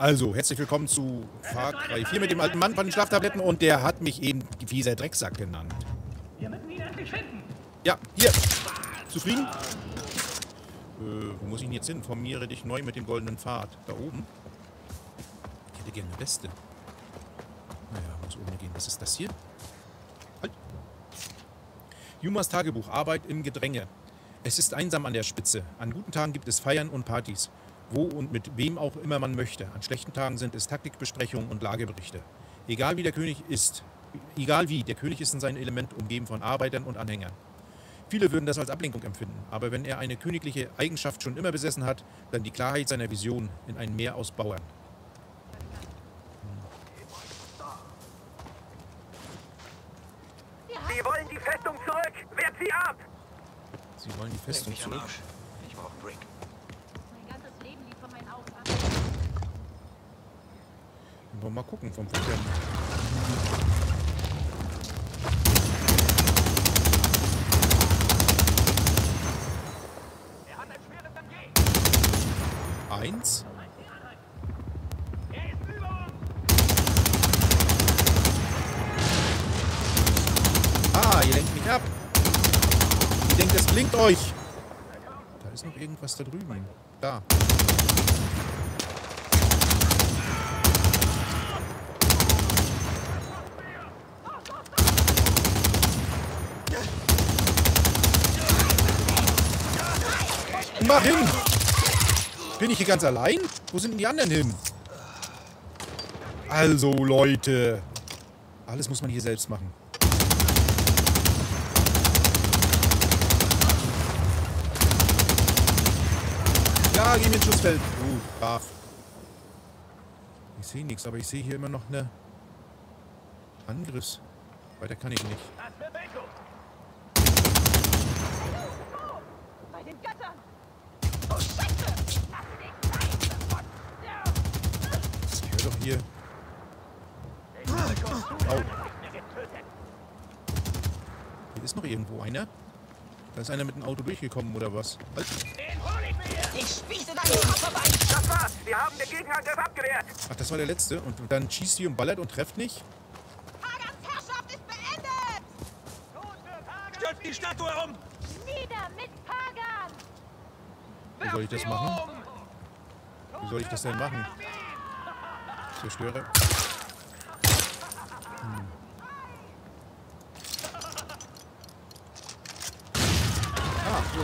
Also, herzlich willkommen zu Far Cry 4 mit dem alten Mann von den Schlaftabletten und der hat mich eben fieser Drecksack genannt. Ja, hier. Zufrieden? Wo muss ich denn jetzt hin? Formiere dich neu mit dem goldenen Pfad. Da oben? Ich hätte gerne eine Weste. Naja, muss oben gehen. Was ist das hier? Halt. Jumas Tagebuch. Arbeit im Gedränge. Es ist einsam an der Spitze. An guten Tagen gibt es Feiern und Partys. Wo und mit wem auch immer man möchte. An schlechten Tagen sind es Taktikbesprechungen und Lageberichte. Egal wie, der König ist in seinem Element umgeben von Arbeitern und Anhängern. Viele würden das als Ablenkung empfinden, aber wenn er eine königliche Eigenschaft schon immer besessen hat, dann die Klarheit seiner Vision in ein Meer aus Bauern. Sie wollen die Festung zurück! Wehrt sie ab! Sie wollen die Festung zurück? Ich brauche einen Break. Mal gucken vom Futter. Er hat ein schweres MG. Eins. Er ist über uns. Ah, ihr lenkt mich ab. Ihr denkt, das blinkt euch. Da ist noch irgendwas da drüben. Da. Mach hin! Bin ich hier ganz allein? Wo sind denn die anderen hin? Also, Leute. Alles muss man hier selbst machen. Ja, geh mir ins Schussfeld. Brav. Ich sehe nichts, aber ich sehe hier immer noch eine Angriffs. Weiter kann ich nicht. Bei den Göttern! Ich höre doch hier. Oh. Hier ist noch irgendwo einer. Da ist einer mit dem Auto durchgekommen oder was? Halt. Ich spieße deinen Kopf vorbei. Das war's. Wir haben den Gegenangriff abgewehrt. Ach, das war der letzte. Und dann schießt sie und ballert und trefft nicht. Pagans Herrschaft ist beendet. Stürzt die Statue um. Nieder mit Pagan. Wie soll ich das machen? Wie soll ich das denn machen? Zerstöre. Ah, so.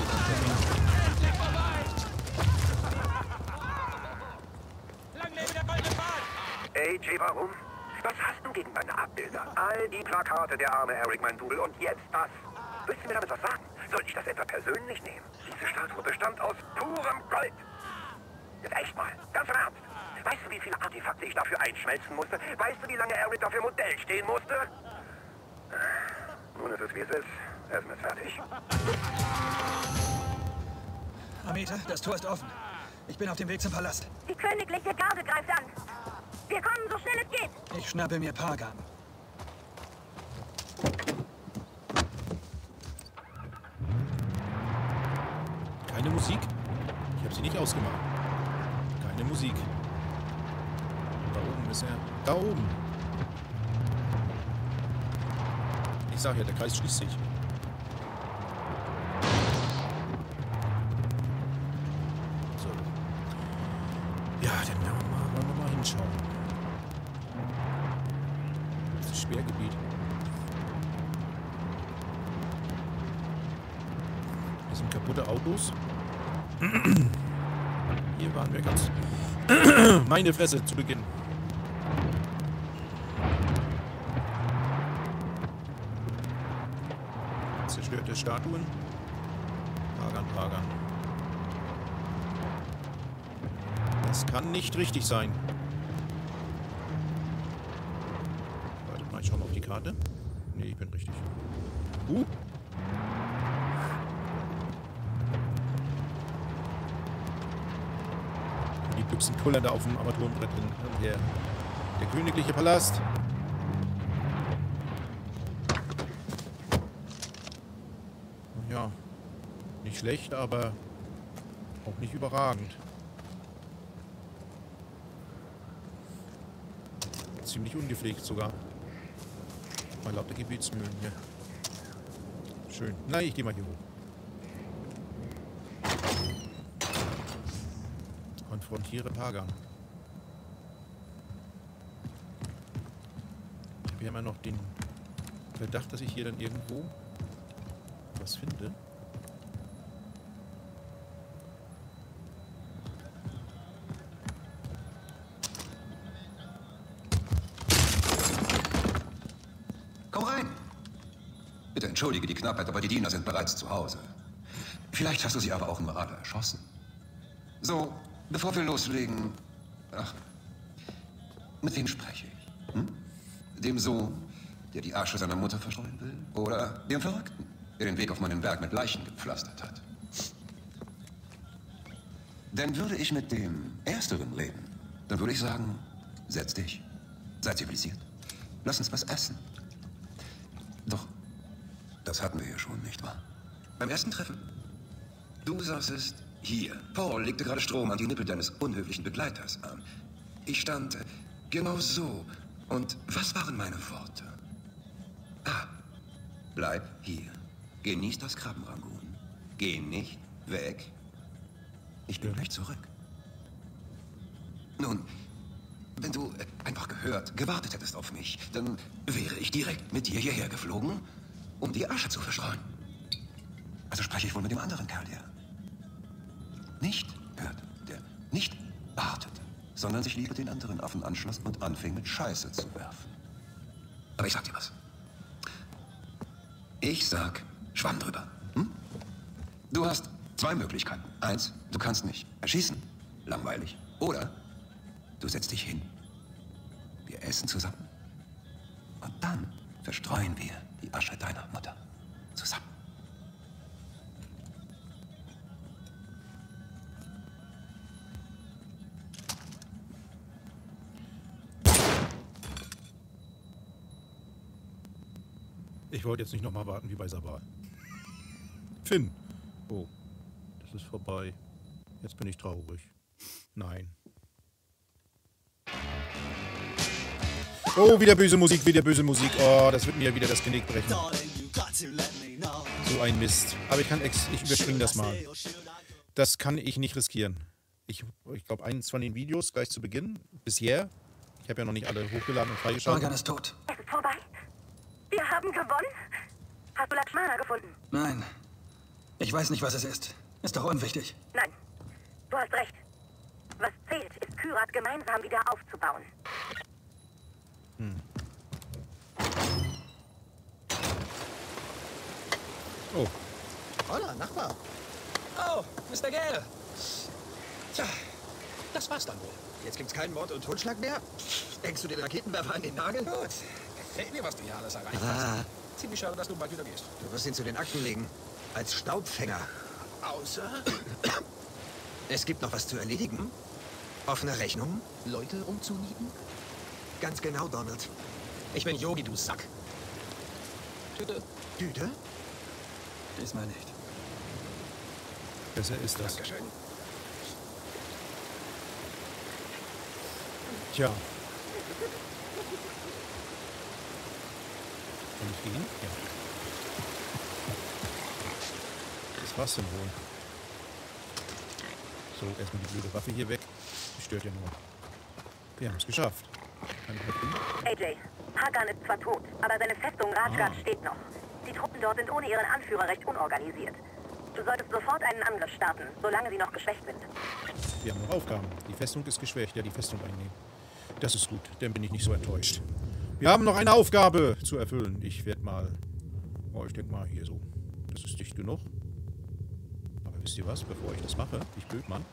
AJ, warum? Was hast du gegen meine Abbilder? All die Plakate, der arme Eric, mein Double, und jetzt das. Willst du mir damit was sagen? Soll ich das etwa persönlich nehmen? Diese Statue bestand aus purem Gold. Jetzt echt mal, ganz im Ernst. Weißt du, wie viele Artefakte ich dafür einschmelzen musste? Weißt du, wie lange Eric dafür Modell stehen musste? Nun ist es, wie es ist. Essen ist fertig. Amita, das Tor ist offen. Ich bin auf dem Weg zum Palast. Die königliche Garde greift an. Wir kommen, so schnell es geht. Ich schnappe mir Pagan. Keine Musik? Ich habe sie nicht ausgemacht. Keine Musik. Da oben ist er. Da oben. Ich sag ja, der Kreis schließt sich. So. Ja, dann wollen wir mal hinschauen. Das ist Sperrgebiet. Das sind kaputte Autos. Hier waren wir ganz... Meine Fresse, zu Beginn. Zerstörte Statuen. Pagan. Das kann nicht richtig sein. Warte mal, ich schau mal auf die Karte. Nee, ich bin richtig. Büchsen Kuller da auf dem Armaturenbrett drin. Der königliche Palast. Ja, nicht schlecht, aber auch nicht überragend. ziemlich ungepflegt sogar. Mal lauter Gebetsmühlen hier. Schön. Nein, ich gehe mal hier hoch. Konfrontiere Pagan. Ich habe ja immer noch den Verdacht, dass ich hier dann irgendwo was finde. Entschuldige die Knappheit, aber die Diener sind bereits zu Hause. Vielleicht hast du sie aber auch im Radar erschossen. So, bevor wir loslegen... Ach, mit wem spreche ich? Hm? Dem Sohn, der die Asche seiner Mutter verstreuen will? Oder dem Verrückten, der den Weg auf meinen Berg mit Leichen gepflastert hat? Denn würde ich mit dem Ersteren reden, dann würde ich sagen, setz dich. Sei zivilisiert. Lass uns was essen. Doch... Das hatten wir ja schon, nicht wahr? Beim ersten Treffen? Du saßest hier. Paul legte gerade Strom an die Nippel deines unhöflichen Begleiters an. Ich stand genau so. Und was waren meine Worte? Ah, bleib hier. Genieß das Krabbenrangoon. Geh nicht weg. Ich bin gleich zurück. Nun, wenn du einfach gehört, gewartet hättest auf mich, dann wäre ich direkt mit dir hierher geflogen, um die Asche zu verstreuen. Also spreche ich wohl mit dem anderen Kerl, der nicht hörte, der nicht wartete, sondern sich lieber den anderen Affen anschloss und anfing mit Scheiße zu werfen. Aber ich sag dir was. Ich sag, schwamm drüber. Hm? Du hast zwei Möglichkeiten. Eins, du kannst mich erschießen. Langweilig. Oder du setzt dich hin. Wir essen zusammen. Und dann verstreuen wir die Asche deiner Mutter zusammen. Ich wollte jetzt nicht nochmal warten wie bei Sabah. Finn! Oh, das ist vorbei. Jetzt bin ich traurig. Nein. Oh, wieder böse Musik, wieder böse Musik. Oh, das wird mir wieder das Genick brechen. So ein Mist. Aber ich überspringe das mal. Das kann ich nicht riskieren. Ich glaube, eins von den Videos gleich zu Beginn. Bisher. Ich habe ja noch nicht alle hochgeladen und freigeschaltet. Morgan ist tot. Es ist vorbei. Wir haben gewonnen. Hast du Lakshmana gefunden? Nein. Ich weiß nicht, was es ist. Ist doch unwichtig. Nein. Du hast recht. Was zählt, ist Kyrat gemeinsam wieder aufzubauen. Hm. Oh. Hola, Nachbar. Oh, Mr. Gale. Tja, das war's dann wohl. Jetzt gibt's keinen Mord und Totschlag mehr. Denkst du den Raketenwerfer an den Nagel? Gut. Gefällt mir, was du hier alles erreicht hast. Ziemlich schade, dass du bald wieder gehst. Du wirst ihn zu den Akten legen. Als Staubfänger. Außer? Es gibt noch was zu erledigen. Offene Rechnung. Leute umzunieten. Ganz genau, Donald. Ich bin Jogi, du Sack. Tüte. Tüte? Diesmal nicht. Besser ist das. Dankeschön. Tja. Kann ich gehen? Ja. Das war's denn wohl. So, erstmal die blöde Waffe hier weg. Die stört ja nur. Wir haben es geschafft. AJ, Pagan ist zwar tot, aber seine Festung Rathgard steht noch. Die Truppen dort sind ohne ihren Anführer recht unorganisiert. Du solltest sofort einen Angriff starten, solange sie noch geschwächt sind. Wir haben noch Aufgaben. Die Festung ist geschwächt, ja, die Festung einnehmen. Das ist gut, dann bin ich nicht so enttäuscht. Wir haben noch eine Aufgabe zu erfüllen. Ich werde mal... Oh, ich denke mal hier so. Das ist dicht genug. Aber wisst ihr was? Bevor ich das mache, ich Blödmann,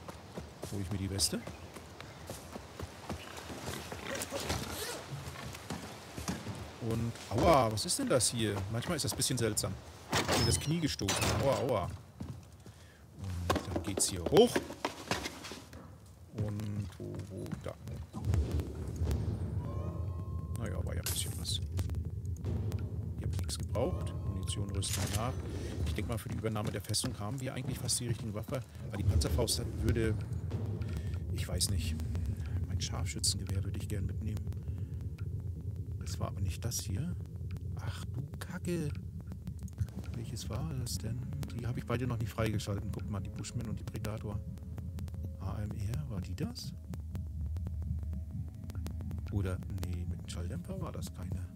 hole ich mir die Weste. Und, aua, was ist denn das hier? Manchmal ist das ein bisschen seltsam. Ich bin in das Knie gestoßen. Aua, aua. Und dann geht's hier hoch. Und, wo, da. Naja, war ja ein bisschen was. Ich habe nichts gebraucht. Munition, Rüstung nach. Ich denke mal, für die Übernahme der Festung haben wir eigentlich fast die richtigen Waffe. Weil die Panzerfaust würde... Ich weiß nicht. Mein Scharfschützengewehr würde ich gern mitnehmen. Das war aber nicht das hier. Ach du Kacke. Welches war das denn? Die habe ich beide noch nicht freigeschalten. Guck mal, die Bushman und die Predator. AMR, war die das? Oder, nee, mit dem Schalldämpfer war das keine.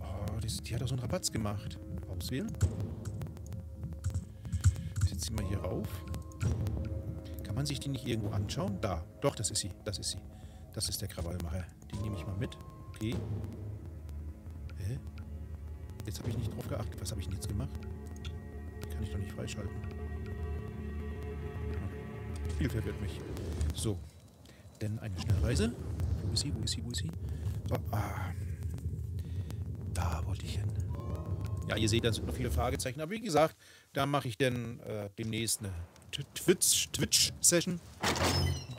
Oh, die hat doch so einen Rabatz gemacht. Auswählen. Jetzt ziehen wir hier rauf. Kann man sich die nicht irgendwo anschauen? Da. Doch, das ist sie. Das ist sie. Das ist der Krawallmacher. Die nehme ich mal mit. Okay. Hä? Jetzt habe ich nicht drauf geachtet. Was habe ich denn jetzt gemacht? Die kann ich doch nicht freischalten. Viel verwirrt mich. So. Denn eine Schnellreise. Wo ist sie? Wo ist sie? Wo ist sie? So. Ah. Da wollte ich hin. Ja, ihr seht, da sind noch viele Fragezeichen. Aber wie gesagt, da mache ich dann demnächst eine Twitch-Session.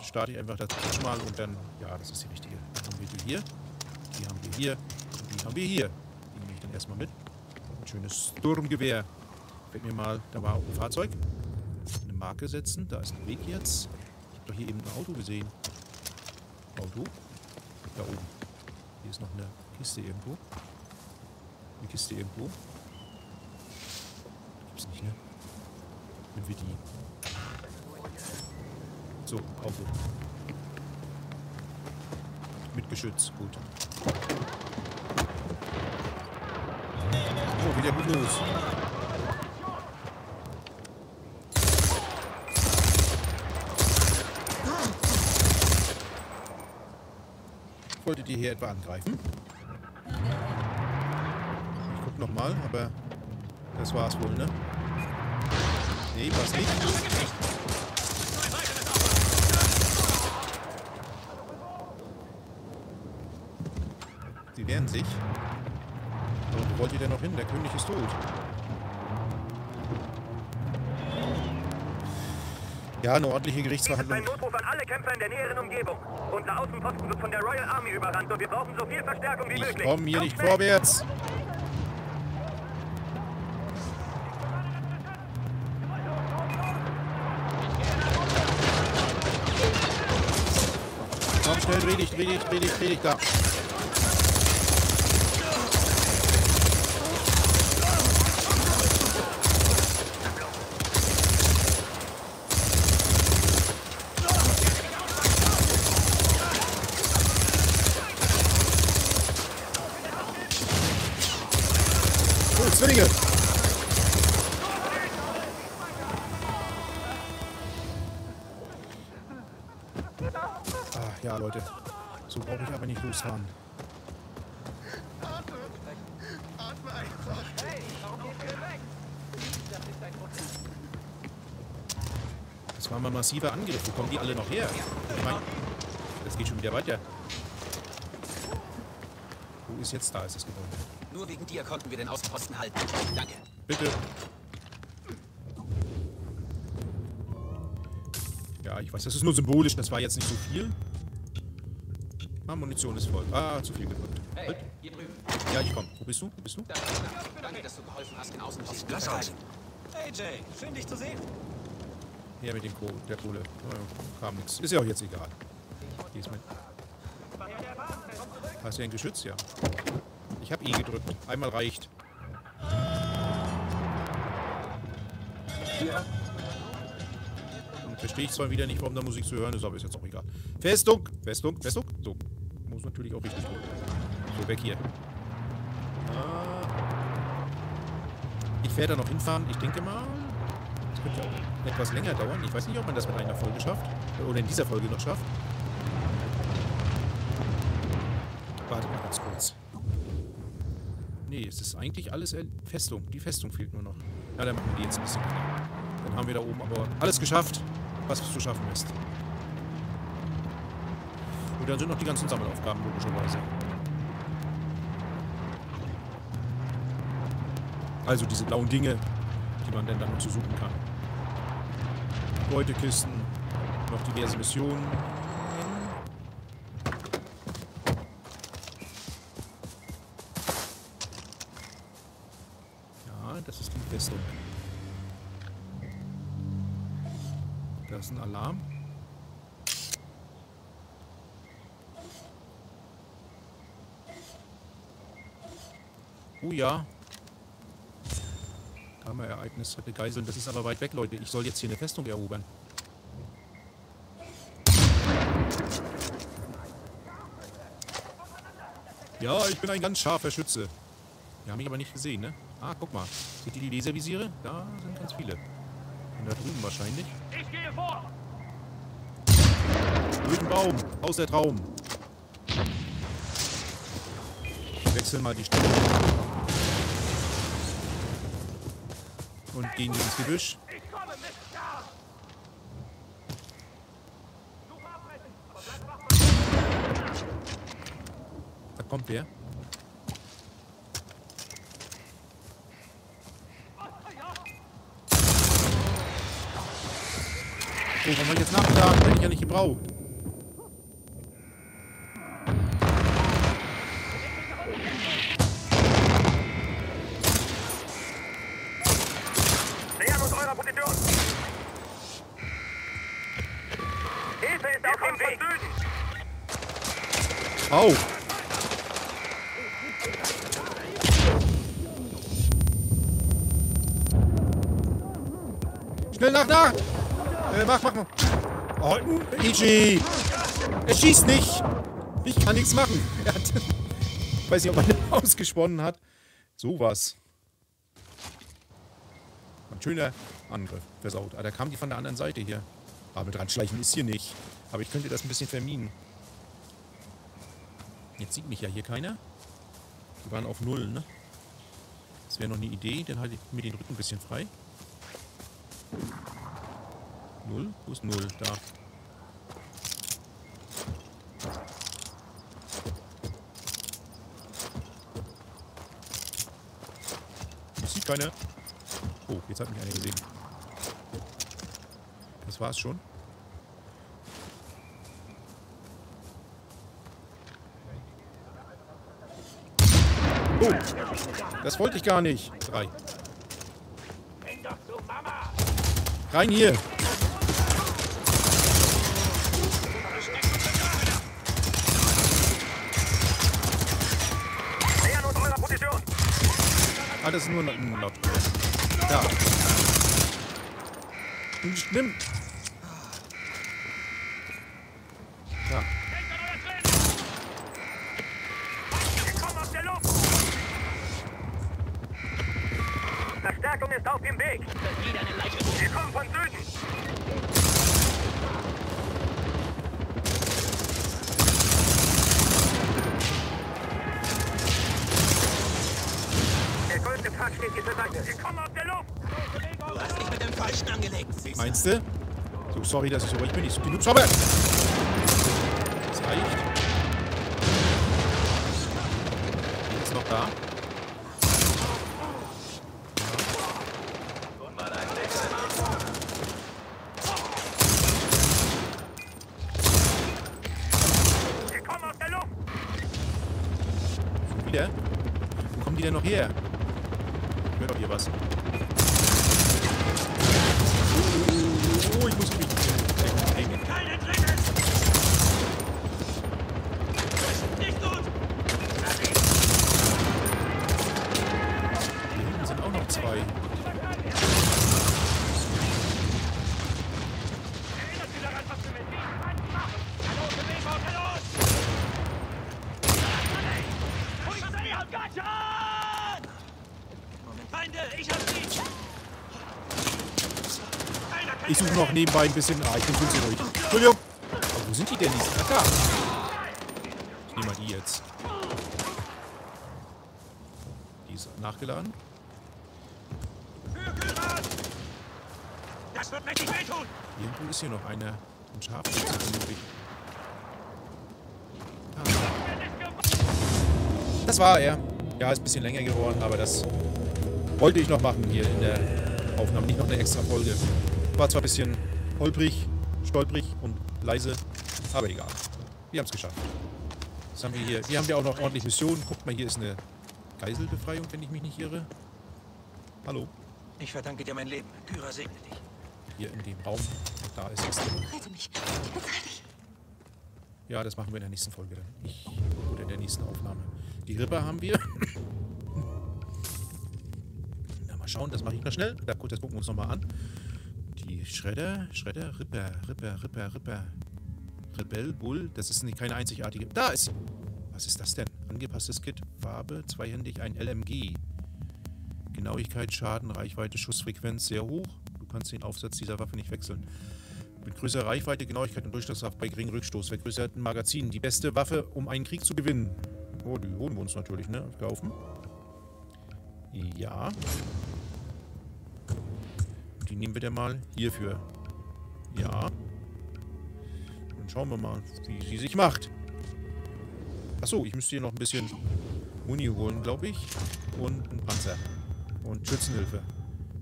Starte ich einfach das Twitch mal und dann, ja, das ist die richtige. Dann haben wir die hier. Die haben wir hier. Und die haben wir hier. Die nehme ich dann erstmal mit. Ein schönes Sturmgewehr. Fällt mir mal, da war auch ein Fahrzeug. Eine Marke setzen. Da ist ein Weg jetzt. Ich habe doch hier eben ein Auto gesehen. Auto. Da oben. Hier ist noch eine Kiste irgendwo. Eine Kiste irgendwo. Gibt's nicht, ne? Nehmen wir die. So, Auto. Mit Geschütz, gut. Oh, wieder gut los. Wolltet ihr hier etwa angreifen? Nochmal, aber das war's wohl, ne? Nee, war's nicht. Sie wehren sich. Aber wo wollt ihr denn noch hin? Der König ist tot. Ja, eine ordentliche Gerichtsverhandlung. Ein Notruf an alle Kämpfer in der näheren Umgebung. Unser Außenposten wird von der Royal Army überrannt und wir brauchen so viel Verstärkung wie möglich. Ich komme hier nicht vorwärts. Schnell, dreh dich, da. Oh, Zwillinge! Ja, Leute, so brauche ich aber nicht losfahren. Atme einfach. Hey, warum gehst du weg? Das war mal ein massiver Angriff. Wo kommen die alle noch her? Ich meine, das geht schon wieder weiter. Wo ist jetzt da? Ist das Gebäude? Nur wegen dir konnten wir den Außenposten halten. Danke. Bitte. Ja, ich weiß, das ist nur symbolisch. Das war jetzt nicht so viel. Ah, Munition ist voll. Ah, zu viel gedrückt. Hey, halt. Hier drüben. Ja, ich komm. Wo bist du? Wo bist du? Danke, dass du geholfen hast, den Außenposten zu verteidigen. AJ, schön dich zu sehen. Ja, mit dem der Kohle. Kam nichts. Ist ja auch jetzt egal. Geh mit. Hast du ein Geschütz? Ja. Ich hab E gedrückt. Einmal reicht. Ja. Verstehe ich zwar wieder nicht, warum da Musik zu hören ist, aber ist jetzt auch egal. Festung! Festung! Festung! So. Muss natürlich auch richtig drücken. So, weg hier. Ich werde da noch hinfahren. Ich denke mal, das könnte auch etwas länger dauern. Ich weiß nicht, ob man das mit einer Folge schafft. Oder in dieser Folge noch schafft. Warte mal ganz kurz. Nee, es ist eigentlich alles Festung. Die Festung fehlt nur noch. Ja, dann machen wir die jetzt ein bisschen länger. Dann haben wir da oben aber alles geschafft, was zu schaffen ist. Und dann sind noch die ganzen Sammelaufgaben, logischerweise. Also diese blauen Dinge, die man denn dann noch zu suchen kann. Beutekisten, noch diverse Missionen. Ja, das ist die Festung. Da ist ein Alarm. Ja. Kammerereignisse, Geiseln, das ist aber weit weg, Leute. Ich soll jetzt hier eine Festung erobern. Ja, ich bin ein ganz scharfer Schütze. Die haben mich aber nicht gesehen, ne? Ah, guck mal. Seht ihr die Laservisiere? Da sind ganz viele. Und da drüben wahrscheinlich. Ich gehe vor! Blöden Baum, aus der Traum. Ich wechsle mal die Stelle. Und gehen ins Gebüsch. Da kommt wer. So, warum soll ich jetzt nachschlagen, wenn ich ja nicht gebrauche? Nähern uns eurer Position! Hilfe ist auf dem Weg! Au! Schnell nach! Mach. Oh, AJ! Er schießt nicht! Ich kann nichts machen! Er hat... Ich weiß nicht, ob er ausgesponnen hat. So was. Ein schöner Angriff. Versaut. Ah, da kamen die von der anderen Seite hier. Aber dran schleichen ist hier nicht. Aber ich könnte das ein bisschen vermieden. Jetzt sieht mich ja hier keiner. Die waren auf Null, ne? Das wäre noch eine Idee. Dann halte ich mir den Rücken ein bisschen frei. Null? Wo ist Null? Da. Ich sehe keine. Oh, jetzt hat mich einer gesehen. Das war's schon. Oh! Das wollte ich gar nicht. 3. Rein hier! Ah, das ist nur ein Lauf. Da. Nimm. Da. Verstärkung ist auf dem Weg. Wir kommen von Süden. Du hast dich mit dem Falschen angelegt. Meinst du? So, sorry, dass ich so ruhig bin. Ich suche die Hubschrauber. Das reicht. Ist noch da. Wir kommen aus der Luft. So, wieder? Wo kommen die denn noch her? Ich höre doch hier was. Oh, ich muss mich hängen. Keine Drecke! Das ist nicht gut! Hier hinten sind auch noch 2. Ich suche noch nebenbei ein bisschen. Ah, ich bin zu ruhig. Entschuldigung. Aber wo sind die denn? Die sind da. Ich nehme mal die jetzt. Die ist nachgeladen. Das wird richtig wehtun. Irgendwo ist hier noch einer. Ein Schaf. Ah. Das war er. Ja, ist ein bisschen länger geworden, aber das wollte ich noch machen hier in der Aufnahme. Nicht noch eine extra Folge. War zwar ein bisschen holprig, stolprig und leise, aber egal. Wir haben es geschafft. Was haben wir hier? Wir haben ja auch noch ordentlich Missionen. Guckt mal, hier ist eine Geiselbefreiung, wenn ich mich nicht irre. Hallo. Ich verdanke dir mein Leben. Kyra segne dich. Hier in dem Raum. Da ist es. Rette mich. Ja, das machen wir in der nächsten Folge dann. Oder in der nächsten Aufnahme. Die Rippe haben wir. schauen, das mache ich mal schnell. Da gut, das gucken wir uns nochmal an. Die Schredder, Ripper. Rebell, Bull, das ist keine einzigartige... Da ist sie! Was ist das denn? Angepasstes Kit, Farbe, zweihändig, ein LMG. Genauigkeit, Schaden, Reichweite, Schussfrequenz sehr hoch. Du kannst den Aufsatz dieser Waffe nicht wechseln. Mit größerer Reichweite, Genauigkeit und Durchschlagskraft bei geringem Rückstoß. Vergrößerten Magazin. Die beste Waffe, um einen Krieg zu gewinnen. Oh, die holen wir uns natürlich, ne? Kaufen. Ja. Die nehmen wir dann mal hierfür. Ja. Dann schauen wir mal, wie sie sich macht. Achso, ich müsste hier noch ein bisschen Muni holen, glaube ich. Und einen Panzer. Und Schützenhilfe.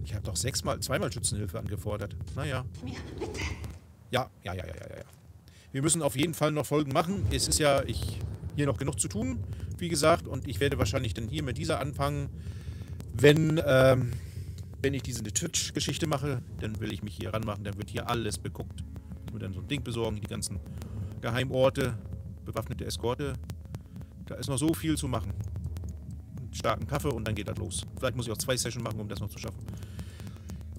Ich habe doch zweimal Schützenhilfe angefordert. Naja. Ja. Wir müssen auf jeden Fall noch Folgen machen. Es ist ja hier noch genug zu tun, wie gesagt. Und ich werde wahrscheinlich dann hier mit dieser anfangen. Wenn ich diese Twitch-Geschichte mache, dann will ich mich hier ranmachen. Dann wird hier alles beguckt. Ich will dann so ein Ding besorgen, die ganzen Geheimorte, bewaffnete Eskorte. Da ist noch so viel zu machen. Einen starken Kaffee und dann geht das los. Vielleicht muss ich auch 2 Sessions machen, um das noch zu schaffen.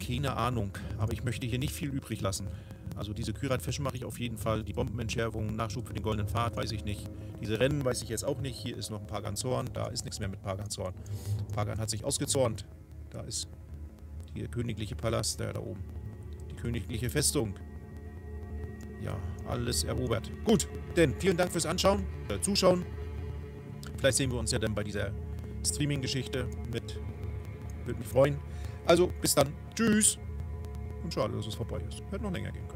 Keine Ahnung, aber ich möchte hier nicht viel übrig lassen. Also diese Kyrat-Fischen mache ich auf jeden Fall. Die Bombenentschärfung, Nachschub für den goldenen Pfad, weiß ich nicht. Diese Rennen weiß ich jetzt auch nicht. Hier ist noch ein Paganzorn. Da ist nichts mehr mit Paganzorn. Pagan hat sich ausgezornt. Da ist der königliche Palast, da oben. Die königliche Festung. Ja, alles erobert. Gut, denn vielen Dank fürs Anschauen, Zuschauen. Vielleicht sehen wir uns ja dann bei dieser Streaming-Geschichte mit. Würde mich freuen. Also, bis dann. Tschüss. Und schade, dass es vorbei ist. Hätte noch länger gehen können.